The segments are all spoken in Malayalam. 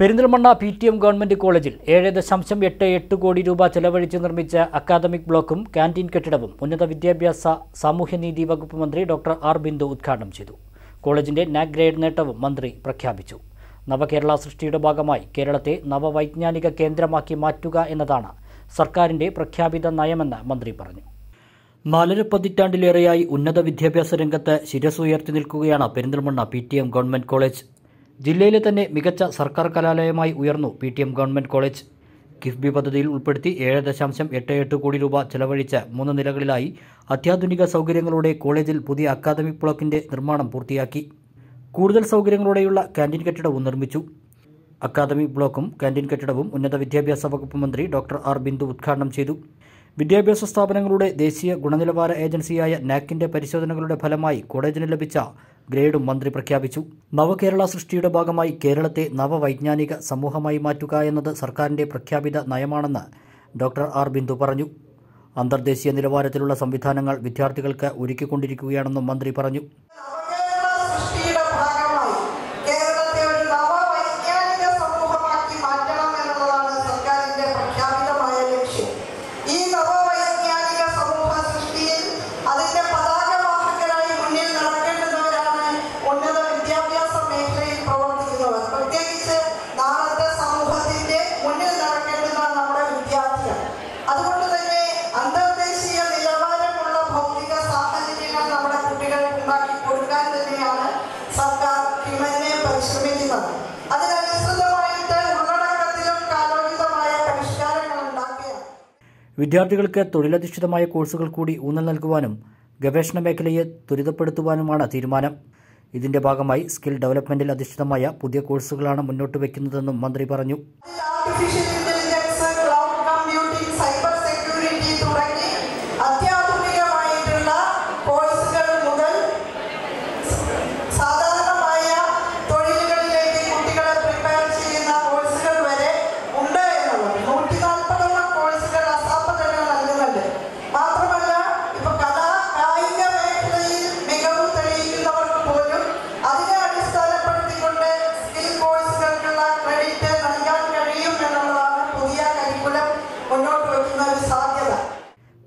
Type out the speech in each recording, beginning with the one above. പെരിന്തൽമണ്ണ PTM ഗവൺമെന്റ് കോളേജിൽ 7.88 കോടി രൂപ ചെലവഴിച്ച് നിർമ്മിച്ച അക്കാദമിക് ബ്ലോക്കും കാന്റീൻ കെട്ടിടവും ഉന്നത വിദ്യാഭ്യാസ സാമൂഹ്യനീതി വകുപ്പ് മന്ത്രി ഡോക്ടർ ആർ ബിന്ദു ഉദ്ഘാടനം ചെയ്തു. കോളേജിന്റെ നാക് ഗ്രേഡ് നേട്ടവും മന്ത്രി പ്രഖ്യാപിച്ചു. നവകേരള സൃഷ്ടിയുടെ ഭാഗമായി കേരളത്തെ നവവൈജ്ഞാനിക കേന്ദ്രമാക്കി മാറ്റുക എന്നതാണ് സർക്കാരിന്റെ പ്രഖ്യാപിത നയമെന്ന് മന്ത്രി പറഞ്ഞു. 4 പതിറ്റാണ്ടിലേറെയായി ഉന്നത വിദ്യാഭ്യാസ രംഗത്ത് ശിരസുയർത്തി നിൽക്കുകയാണ് പെരിന്തൽമണ്ണ PTM ഗവൺമെന്റ് കോളേജ്. ജില്ലയിലെ തന്നെ മികച്ച സർക്കാർ കലാലയമായി ഉയർന്നു PTM ഗവൺമെന്റ് കോളേജ്. കിഫ്ബി പദ്ധതിയിൽ ഉൾപ്പെടുത്തി 7.88 കോടി രൂപ ചെലവഴിച്ച് 3 നിലകളിലായി അത്യാധുനിക സൗകര്യങ്ങളോടെ കോളേജിൽ പുതിയ അക്കാദമിക് ബ്ലോക്കിന്റെ നിർമ്മാണം പൂർത്തിയാക്കി. കൂടുതൽ സൗകര്യങ്ങളോടെയുള്ള കാന്റീൻ കെട്ടിടവും നിർമ്മിച്ചു. അക്കാദമിക് ബ്ലോക്കും കാന്റീൻ കെട്ടിടവും ഉന്നത വിദ്യാഭ്യാസ വകുപ്പ് മന്ത്രി ഡോക്ടർ ആർ ബിന്ദു ഉദ്ഘാടനം ചെയ്തു. വിദ്യാഭ്യാസ സ്ഥാപനങ്ങളുടെ ദേശീയ ഗുണനിലവാര ഏജൻസിയായ നാക്കിന്റെ പരിശോധനകളുടെ ഫലമായി കോളേജിന് ലഭിച്ച ഗ്രേഡും മന്ത്രി പ്രഖ്യാപിച്ചു. നവകേരള സൃഷ്ടിയുടെ ഭാഗമായി കേരളത്തെ നവവൈജ്ഞാനിക സമൂഹമായി മാറ്റുക എന്നത് സർക്കാരിന്റെ പ്രഖ്യാപിത നയമാണെന്ന് ഡോക്ടർ ആർ ബിന്ദു പറഞ്ഞു. അന്തർദേശീയ നിലവാരത്തിലുള്ള സംവിധാനങ്ങൾ വിദ്യാർത്ഥികൾക്ക് ഒരുക്കിക്കൊണ്ടിരിക്കുകയാണെന്നും മന്ത്രി പറഞ്ഞു. വിദ്യാർത്ഥികൾക്ക് തൊഴിലധിഷ്ഠിതമായ കോഴ്സുകൾ കൂടി ഊന്നൽ നൽകുവാനും ഗവേഷണ മേഖലയെ ത്വരിതപ്പെടുത്തുവാനുമാണ് തീരുമാനം. ഇതിന്റെ ഭാഗമായി സ്കിൽ ഡെവലപ്മെന്റിൽ അധിഷ്ഠിതമായ പുതിയ കോഴ്സുകളാണ് മുന്നോട്ട് വയ്ക്കുന്നതെന്നും മന്ത്രി പറഞ്ഞു.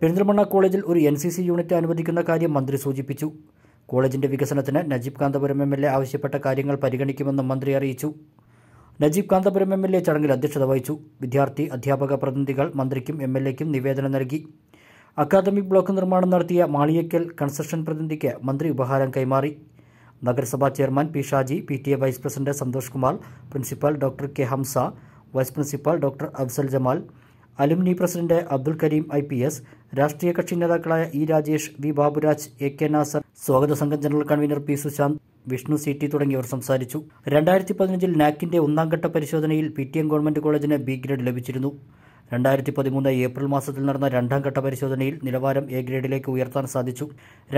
പെരിന്തൽമണ്ണ കോളേജിൽ ഒരു NCC യൂണിറ്റ് അനുവദിക്കുന്ന കാര്യം മന്ത്രി സൂചിപ്പിച്ചു. കോളേജിന്റെ വികസനത്തിന് നജീബ് കാന്തപുരം MLA ആവശ്യപ്പെട്ട കാര്യങ്ങൾ പരിഗണിക്കുമെന്നും മന്ത്രി അറിയിച്ചു. നജീബ് കാന്തപുരം MLA ചടങ്ങിൽ അധ്യക്ഷത വഹിച്ചു. വിദ്യാർത്ഥി അധ്യാപക പ്രതിനിധികൾ മന്ത്രിക്കും MLAക്കും നിവേദനം നൽകി. അക്കാദമിക് ബ്ലോക്ക് നിർമ്മാണം നടത്തിയ മാളിയക്കൽ കൺസ്ട്രക്ഷൻ പ്രതിനിധിക്ക് മന്ത്രി ഉപഹാരം കൈമാറി. നഗരസഭാ chairman P Shaji, PTA vice president Santhosh Kumar, principal doctor K Hamsa, vice principal doctor Afsal Jamal, alumni president Abdul Karim IPS, രാഷ്ട്രീയ കക്ഷി നേതാക്കളായ E Rajesh, V Baburaj, AK Nasar, സ്വാഗത സംഘം general convener P Sushanth, Vishnu CT തുടങ്ങിയവർ സംസാരിച്ചു. 2015 നാക്കിന്റെ ഒന്നാംഘട്ട പരിശോധനയിൽ PTM ഗവൺമെന്റ് കോളേജിന് B ഗ്രേഡ് ലഭിച്ചിരുന്നു. 2013 ഏപ്രിൽ മാസത്തിൽ നടന്ന രണ്ടാംഘട്ട പരിശോധനയിൽ നിലവാരം A ഗ്രേഡിലേക്ക് ഉയർത്താൻ സാധിച്ചു.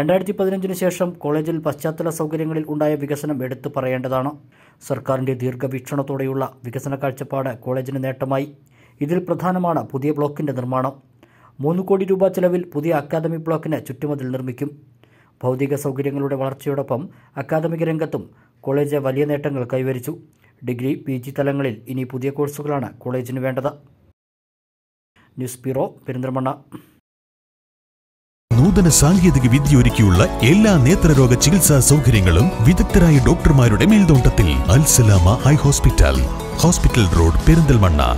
2015 ശേഷം കോളേജിൽ പശ്ചാത്തല സൗകര്യങ്ങളിൽ ഉണ്ടായ വികസനം എടുത്തു പറയേണ്ടതാണ്. സർക്കാരിന്റെ ദീർഘവീക്ഷണത്തോടെയുള്ള വികസന കാഴ്ചപ്പാട് കോളേജിന് നേട്ടമായി. ഇതിൽ പ്രധാനമാണ് പുതിയ ബ്ലോക്കിന്റെ നിർമ്മാണം. 3 കോടി രൂപ ചെലവിൽ പുതിയ അക്കാദമിക് ബ്ലോക്കിന് ചുറ്റുമതിൽ നിർമ്മിക്കും. ഭൗതിക സൗകര്യങ്ങളുടെ വളർച്ചയോടൊപ്പം അക്കാദമിക രംഗത്തും കോളേജ് വലിയ നേട്ടങ്ങൾ കൈവരിച്ചു. ഡിഗ്രി, PG തലങ്ങളിൽ ഇനി പുതിയ കോഴ്സുകളാണ് കോളേജിന് വേണ്ടത്. News bureau, Perinthalmanna. നൂതന സാങ്കേതിക വിദ്യ ഒരുക്കിയുള്ള എല്ലാ നേത്രരോഗ ചികിത്സാ സൗകര്യങ്ങളും വിദഗ്ധരായ ഡോക്ടർമാരുടെ മേൽനോട്ടത്തിൽ Alsalama hospital, hospital road, Perinthalmanna.